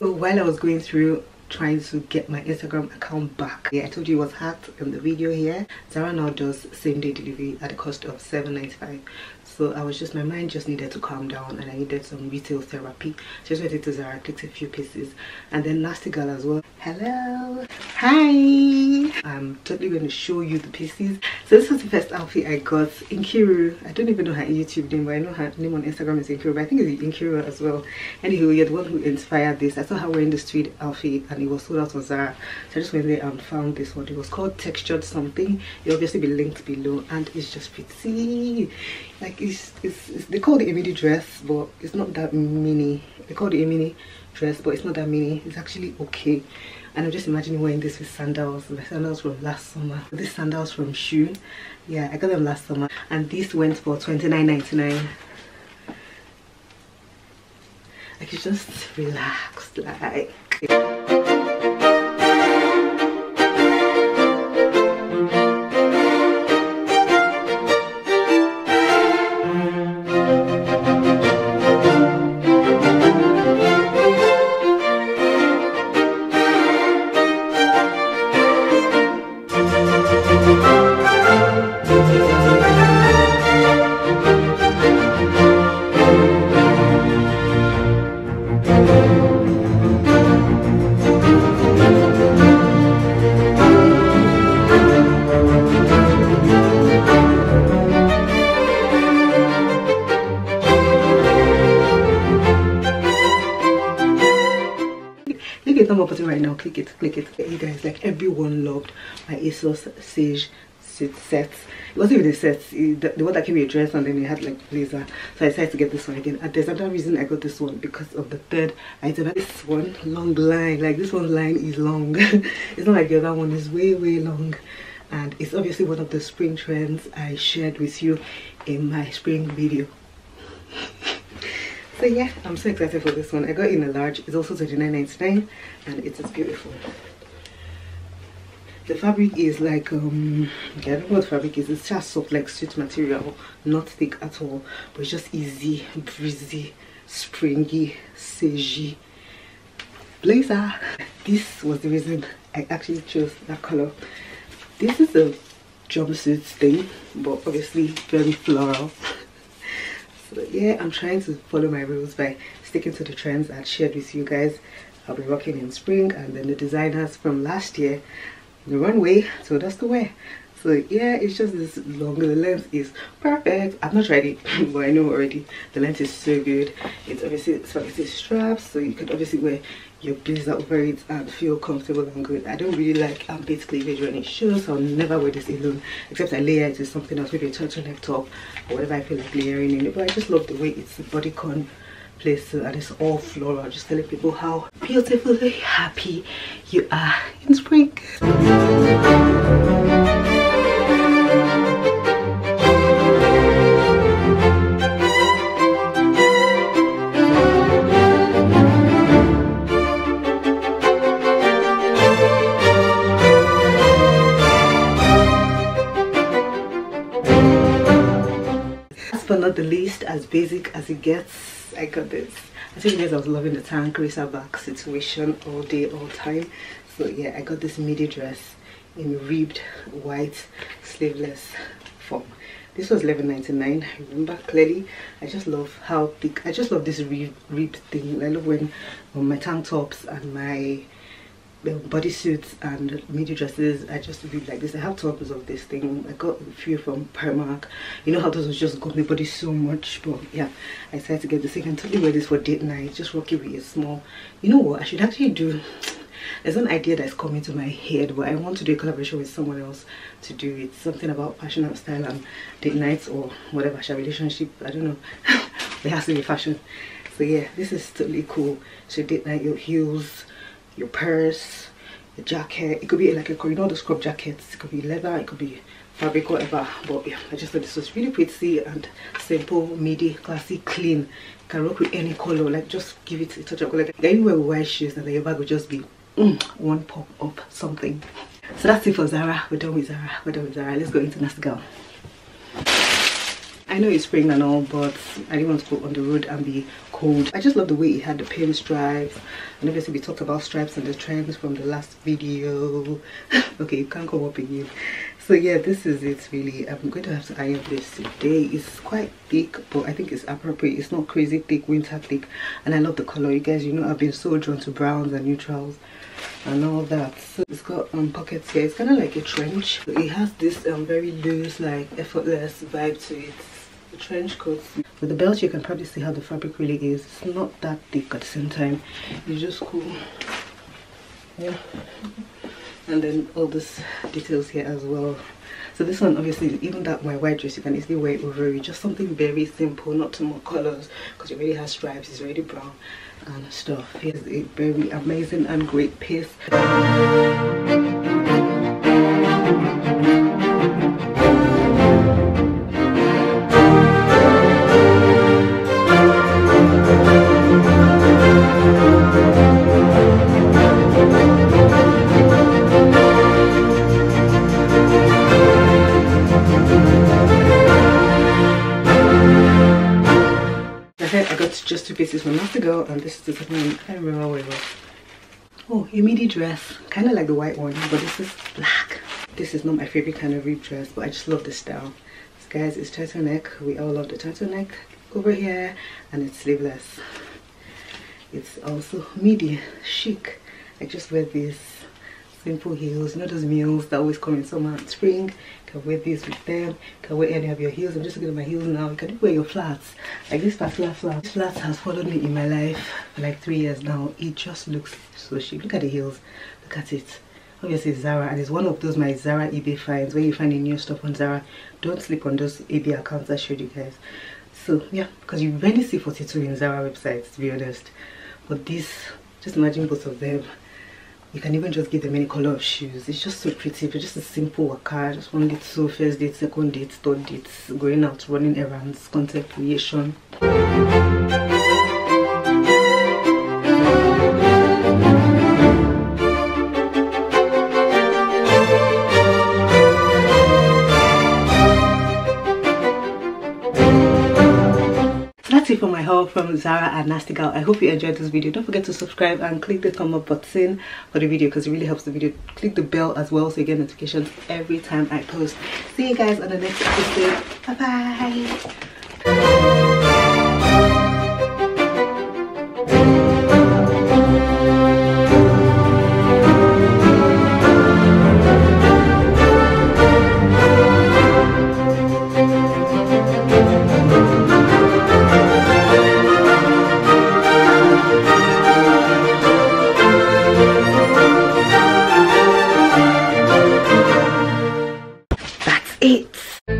So while I was going through trying to get my Instagram account back, yeah, I told you it was hacked in the video here. Zara now does same day delivery at the cost of $7.95. So I was just, my mind just needed to calm down and I needed some retail therapy. Just went into Zara, clicked a few pieces, and then Nasty Girl as well. Hello, hi. I'm totally going to show you the pieces. So this was the first outfit I got, In Kiru. I don't even know her YouTube name, but I know her name on Instagram is In Kiru, but I think it's In Kiru as well. Anywho, you're the one who inspired this. I saw her wearing the street outfit and it was sold out on Zara, so I just went there and found this one. It was called Textured Something. It'll obviously be linked below, and it's just pretty. Like, they call it a mini dress, but it's not that mini. They call it a mini dress, but it's not that mini. It's actually okay. And I'm just imagining wearing this with sandals. The sandals from last summer. These sandals from Shu. Yeah, I got them last summer. And these went for $29.99. Like, it's just relaxed. Like... button right now, click it, click it. You guys, like, everyone loved my ASOS sage sets. It wasn't even a set, the one that came with a dress and then it had like blazer, so I decided to get this one again. And there's another reason I got this one, because of the third item. This one, long line, like this one line is long. It's not like the other one, is way long. And it's obviously one of the spring trends I shared with you in my spring video. So yeah, I'm so excited for this one. I got in a large. It's also $39.99 and it is beautiful. The fabric is like, I don't know what fabric is. It's just soft, like suit material, not thick at all, but it's just easy, breezy, springy, sagey blazer. This was the reason I actually chose that color. This is a jumpsuit thing, but obviously very floral. But yeah, I'm trying to follow my rules by sticking to the trends I've shared with you guys. I'll be working in spring, and then the designers from last year, the runway, so that's the way. So yeah, it's just this long. The length is perfect. I've not tried it, but I know already the length is so good. It's obviously spaghetti straps, so you could obviously wear your blazer over it and feel comfortable and good. I don't really like armpit cleavage when it shows, so I'll never wear this alone, except I layer it with something else, maybe a turtleneck top or whatever I feel like layering in it. But I just love the way it's a bodycon place, and it's all floral, just telling people how beautifully happy you are in spring. The least, as basic as it gets, I got this. I think you guys, I was loving the tank racer back situation all day, all time. So yeah, I got this midi dress in ribbed white sleeveless form. This was $11.99. I remember clearly. I just love how thick. I just love this ribbed thing. I love when my tank tops and my bodysuits and midi dresses, I just really like this. I have tons of this thing. I got a few from Primark. You know how those just got my body so much, but yeah, I decided to get this. I can totally wear this for date night, just rock it with a small. You know what I should actually do? There's an idea that's coming to my head, but I want to do a collaboration with someone else to do it. Something about fashion and style and date nights or whatever, relationship, I don't know. It has to be fashion. So yeah, this is totally cool. So date night, your heels, your purse, your jacket. It could be like a, you know, the scrub jackets. It could be leather, it could be fabric, whatever. But yeah, I just thought this was really pretty and simple, midi, classy, clean. You can rock with any color, like just give it a touch of color. Like, then you wear white shoes and then your bag will just be one pop up something. So that's it for Zara. We're done with Zara. Let's go into Nasty Gal. I know it's spring and all, but I didn't want to go on the road and be cold. I just love the way it had the pale stripes, and obviously we talked about stripes and the trends from the last video. Okay, you can't come up again. So yeah, this is it really. I'm going to have to iron this today. It's quite thick, but I think it's appropriate. It's not crazy thick, winter thick, and I love the color. You guys, you know I've been so drawn to browns and neutrals and all that. So it's got pockets here. It's kind of like a trench. It has this very loose, like effortless vibe to it. The trench coat with the belt, you can probably see how the fabric really is. It's not that thick at the same time. It's just cool. Yeah. And then all these details here as well. So this one, obviously, even that my white dress, you can easily wear it over it. Just something very simple, not too much colors, because it already has stripes. It's already brown and stuff. It's a very amazing and great piece. Just two pieces from Nasty Girl, and this is the second one. I can't remember where it was. Oh, a midi dress, kind of like the white one, but this is black. This is not my favorite kind of rib dress, but I just love the style. So guys, it's turtleneck. We all love the turtleneck over here, and it's sleeveless. It's also midi, chic. I just wear these simple heels. You know those heels that always come in summer and spring? You can wear these with them. You can wear any of your heels. I'm just looking at my heels now. You can wear your flats. Like this flat. This flat has followed me in my life for like 3 years now. It just looks so chic. Look at the heels. Look at it. Obviously Zara, and it's one of those my Zara eBay finds where you find the new stuff on Zara. Don't sleep on those eBay accounts I showed you guys. So yeah, because you rarely see 42 in Zara websites, to be honest. But this, just imagine both of them. You can even just give them any color of shoes. It's just so pretty. It's just a simple waka. Just one date, so first date, second date, third date, going out, running errands, content creation. For my haul from Zara and Nasty Gal. I hope you enjoyed this video. Don't forget to subscribe and click the thumb up button for the video because it really helps the video. Click the bell as well so you get notifications every time I post. See you guys on the next episode. Bye bye. It's